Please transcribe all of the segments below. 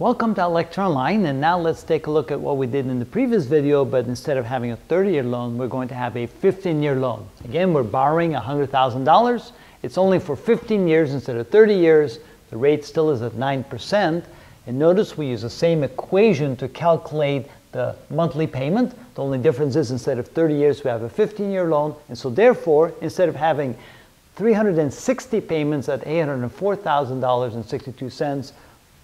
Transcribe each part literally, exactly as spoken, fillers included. Welcome to iLectureOnline, and now let's take a look at what we did in the previous video, but instead of having a thirty-year loan, we're going to have a fifteen-year loan. Again, we're borrowing one hundred thousand dollars. It's only for fifteen years instead of thirty years. The rate still is at nine percent. And notice we use the same equation to calculate the monthly payment. The only difference is instead of thirty years, we have a fifteen-year loan. And so therefore, instead of having three hundred sixty payments at eight hundred four thousand dollars and sixty-two cents,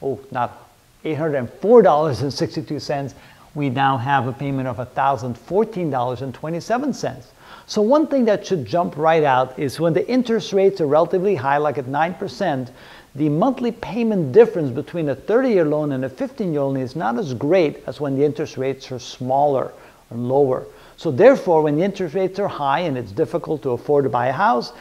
oh, not eight hundred four dollars and sixty-two cents, we now have a payment of one thousand fourteen dollars and twenty-seven cents. So one thing that should jump right out is when the interest rates are relatively high, like at nine percent, the monthly payment difference between a thirty-year loan and a fifteen-year loan is not as great as when the interest rates are smaller or lower. So therefore, when the interest rates are high and it's difficult to afford to buy a house,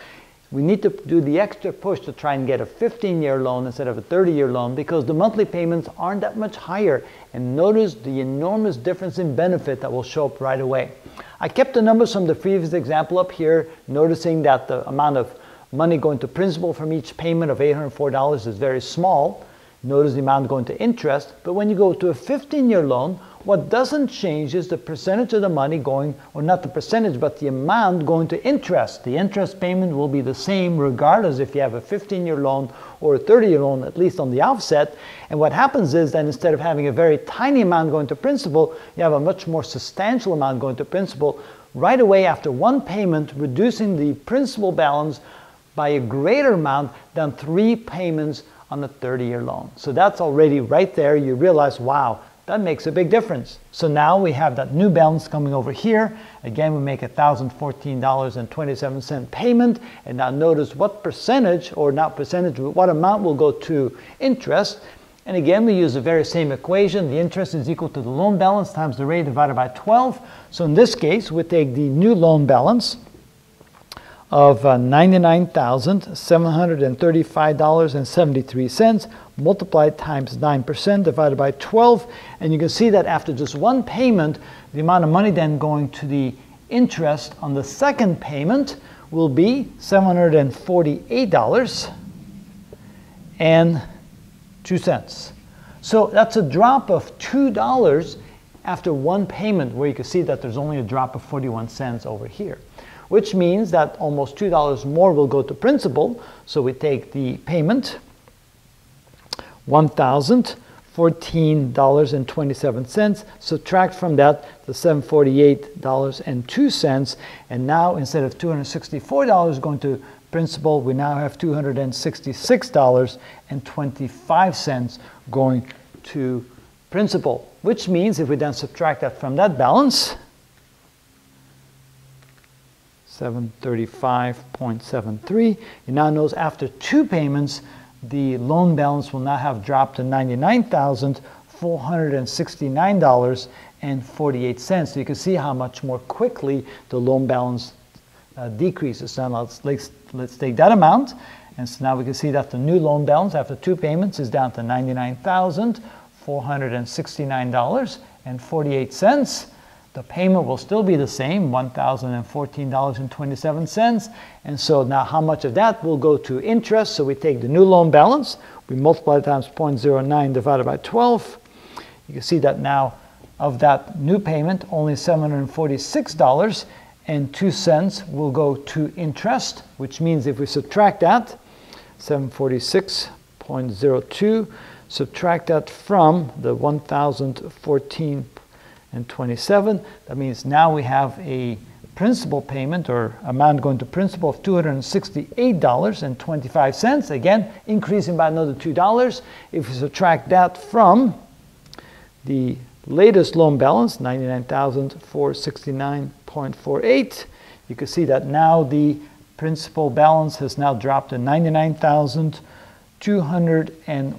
we need to do the extra push to try and get a fifteen-year loan instead of a thirty-year loan because the monthly payments aren't that much higher. And notice the enormous difference in benefit that will show up right away. I kept the numbers from the previous example up here, noticing that the amount of money going to principal from each payment of eight hundred four dollars is very small. Notice the amount going to interest. But when you go to a fifteen-year loan, what doesn't change is the percentage of the money going, or not the percentage, but the amount going to interest. The interest payment will be the same regardless if you have a fifteen-year loan or a thirty-year loan, at least on the offset. And what happens is that instead of having a very tiny amount going to principal, you have a much more substantial amount going to principal right away after one payment, reducing the principal balance by a greater amount than three payments on a thirty-year loan. So that's already right there. You realize, wow, that makes a big difference. So now we have that new balance coming over here. Again, we make a one thousand fourteen dollars and twenty-seven cents payment. And now notice what percentage, or not percentage, but what amount will go to interest. And again, we use the very same equation. The interest is equal to the loan balance times the rate divided by twelve. So in this case, we take the new loan balance of uh, ninety-nine thousand seven hundred thirty-five dollars and seventy-three cents multiplied times nine percent divided by twelve, and you can see that after just one payment, the amount of money then going to the interest on the second payment will be seven hundred forty-eight dollars and two cents. So that's a drop of two dollars after one payment, where you can see that there's only a drop of forty-one cents over here, which means that almost two dollars more will go to principal. So we take the payment, one thousand fourteen dollars and twenty-seven cents, subtract from that the seven hundred forty-eight dollars and two cents, and now instead of two hundred sixty-four dollars going to principal, we now have two hundred sixty-six dollars and twenty-five cents going to principal, which means if we then subtract that from that balance, seven hundred thirty-five dollars and seventy-three cents. You now notice after two payments, the loan balance will now have dropped to ninety-nine thousand four hundred sixty-nine dollars and forty-eight cents. So you can see how much more quickly the loan balance uh, decreases. Now let's, let's, let's take that amount. And so now we can see that the new loan balance after two payments is down to ninety-nine thousand four hundred sixty-nine dollars and forty-eight cents. The payment will still be the same, one thousand fourteen dollars and twenty-seven cents. And so now how much of that will go to interest? So we take the new loan balance, we multiply times zero point zero nine divided by twelve. You can see that now of that new payment, only seven hundred forty-six dollars and two cents will go to interest, which means if we subtract that, seven hundred forty-six dollars and two cents, subtract that from the one thousand fourteen dollars and twenty-seven cents. That means now we have a principal payment or amount going to principal of two hundred sixty-eight dollars and twenty-five cents, again increasing by another two dollars. If we subtract that from the latest loan balance, ninety-nine thousand four hundred sixty-nine dollars and forty-eight cents, you can see that now the principal balance has now dropped to ninety-nine thousand two hundred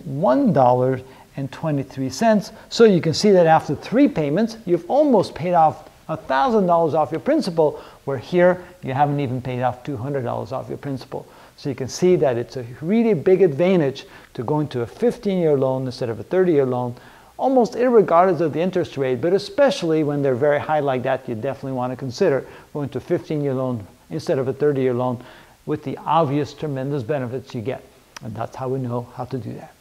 one dollars and twenty-three cents. So you can see that after three payments, you've almost paid off one thousand dollars off your principal, where here you haven't even paid off two hundred dollars off your principal. So you can see that it's a really big advantage to going to a fifteen-year loan instead of a thirty-year loan, almost irregardless of the interest rate, but especially when they're very high like that, you definitely want to consider going to a fifteen-year loan instead of a thirty-year loan with the obvious tremendous benefits you get. And that's how we know how to do that.